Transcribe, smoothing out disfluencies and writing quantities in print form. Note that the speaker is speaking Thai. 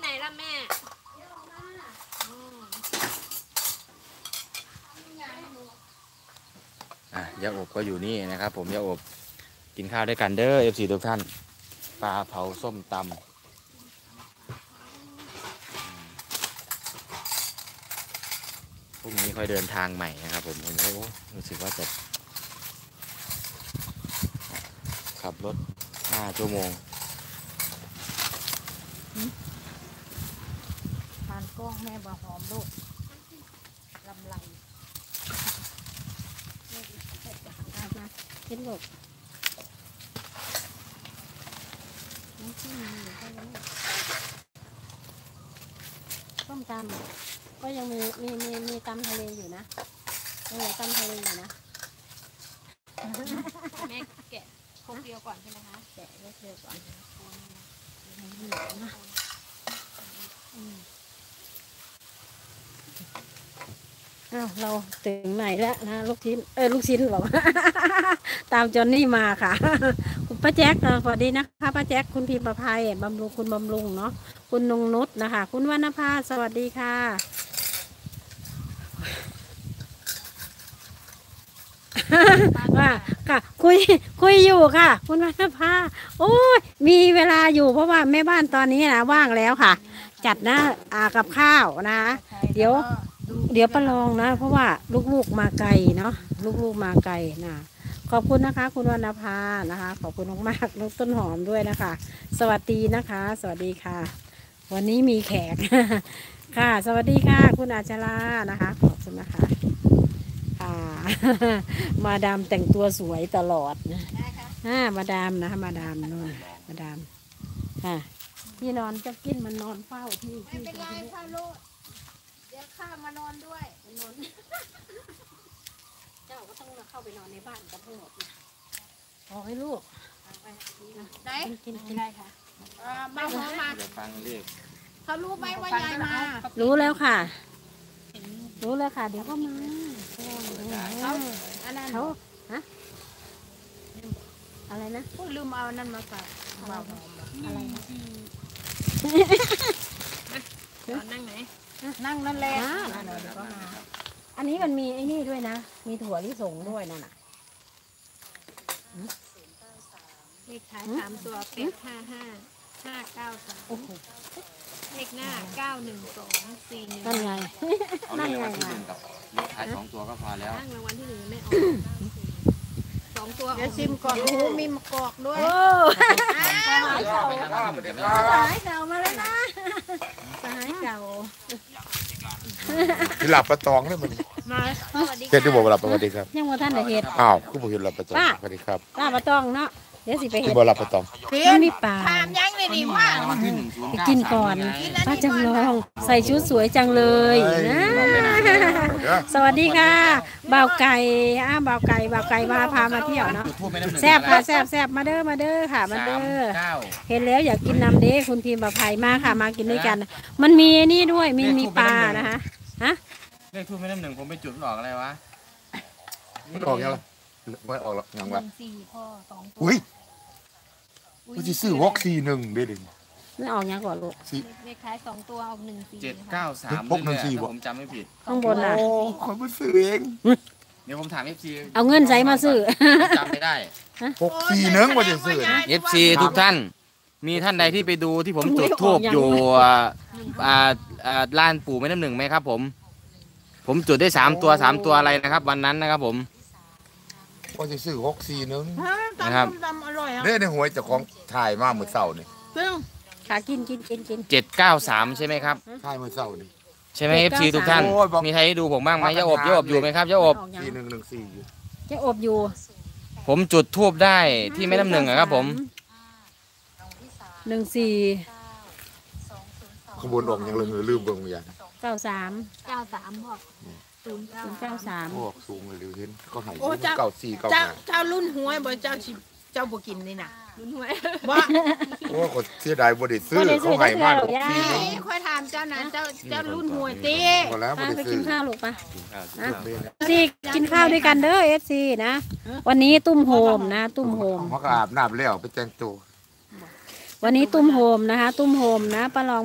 ไหนล่ะแม่ยาอบก็อยู่นี่นะครับผมยาอบกินข้าวด้วยกันเด้อ FC ทุกท่านปลาเผาส้มตำพรุ่งนี้ค่อยเดินทางใหม่นะครับผมโอ้รู้สึกว่าจะขับรถ5ชั่วโมงปานกล้องแม่บะหอมลูกลำไรเป็นหลบน้ำจิ้มมีอยู่แค่นี้ต้มตำก็ยังมีตำทะเลอยู่นะยังเหลือตำทะเลอยู่นะแม่แกะพวกเดียวก่อนใช่ไหมคะแกะพวกเดียวก่อนอ้าวเราถึงไหนแล้วนะลูกชิ้นลูกชิ้นบอกตามจอนนี่มาค่ะคุณป้าแจ๊คสวัสดีนะคะป้าแจ๊คคุณพิมประภัยบำรุงคุณบำรุงเนาะคุณนงนุชนะคะคุณวรรณภาสวัสดีค่ะว่าค่ะคุยอยู่ค่ะคุณวรรณภาโอ้ยมีเวลาอยู่เพราะว่าแม่บ้านตอนนี้นะว่างแล้วค่ะจัดนะกับข้าวนะเดี๋ยวประลองนะเพราะว่าลูกๆมาไกลเนาะลูกๆมาไกลนะขอบคุณนะคะคุณวรรณภานะคะขอบคุณมากๆลูกต้นหอมด้วยนะคะสวัสดีนะคะสวัสดีค่ะวันนี้มีแขกค่ะสวัสดีค่ะคุณอาชรานะคะขอบคุณนะคะค่ะมาดามแต่งตัวสวยตลอดนะมาดามนะคะมาดามนู่นมาดามค่ะที่นอนเจ้ากินมันนอนเฝ้าที่ไม่เป็นไรค่ะลูกเดี๋ยวข้ามานอนด้วยนอนเจ้าก็ต้องเข้าไปนอนในบ้านกับทั้งหมดนะขอให้ลูกได้กินได้ค่ะมาพร้อมมาฟังเรียกเขารู้ไหมว่ายายมารู้แล้วค่ะรู้แล้วค่ะเดี๋ยวก็มาเขาฮะอะไรนะลืมเอานั่นมาฝากอะไรนั่งไหนนั่งนั่นแหละอันนี้มันมีไอ้นี่ด้วยนะมีถั่วลิสงด้วยนั่นน่ะเลขท้าย3ตัวเป็น855 593เลขหน้า9124นั่นไงนั่นไงกับเลขท้าย2ตัวก็พอแล้วรางวัลที่1ไม่ออก2ตัวเดี๋ยวชิมก่อนหูมีมะกอกด้วยสหายเก่าสหายเก่ามาแล้วนะสหายเก่าที่หลับประตองเลยมันเฮ็ดที่บอกหลับประตองครับยังว่าท่านเฮ็ดอ้าวคือผมเห็นหลับประตองสวัสดีครับหลับประตองเนาะเดี๋ยวสิไปเห็นบอลลับประตองไม่มีป่าไปกินก่อนป้าจำลองใส่ชุดสวยจังเลยนะสวัสดีค่ะบ่าวไก่บ่าวไก่บ่าวไก่มาพามาเที่ยวเนาะแซ่บค่ะแซ่บมาเด้อค่ะมาเด้อเห็นแล้วอยากกินน้ำเด้คุณพิมพ์ประภัยมาค่ะมากินด้วยกันมันมีนี่ด้วยมีปลานะคะฮะเลขทูบไม่ได้หนึ่งผมไปจุดหลอกอะไรวะไม่หลอกยังไม่ออกหรอกยังวะอุ้ยมันจะซื้อวอล์ก41เด็ดไม่ออกยังก่อนลูกเลขท้าย2ตัวออก14 793ผมจำไม่ผิดข้างบนนะโอ้คนมันซื้อเองเดี๋ยวผมถาม FC เอาเงินใช้มาซื้อจำไม่ได้641มาจะซื้อ FC ทุกท่านมีท่านใดที่ไปดูที่ผมจุดทูบอยู่ร้านปู่ไม่น้ำหนึ่งไหมครับผมจุดได้3ตัวอะไรนะครับวันนั้นนะครับผมก็จะซื้อ641นะครับเนี่ยในหวยจากของถ่ายมากเหมือนเสาเนี่ยขากิน793ใช่ไหมครับถ่ายเหมือนเสาเนี่ยใช่ไหม FC ทุกท่านมีใครดูผมบ้างไหมยาอบอยู่ไหมครับยาอบ4114อยู่ยาอบอยู่ผมจุดทูบได้ที่ไม่น้ำหนึ่งครับผม14ขบวนออกยังลืมเบิ่งไม่ยัง93บอก093พวกสูงเลยเห็นก็หาย9495เจ้ารุ่นหวยบ่เจ้าบ่กินนี่น่ะรุ่นหวยบ่โอ้ก็เสียดายบ่ได้ซื้อเขาหายมากค่อยถามเจ้านะเจ้ารุ่นหวยติไปกินข้าวลูกป่ะสิกินข้าวด้วยกันเด้อ FC นะวันนี้ตุ้มโฮมนะตุ้มโฮมเขาอาบน้ำแล้วไปแต่งตัววันนี้ตุ้มโฮมนะคะตุ้มโฮมนะประลอง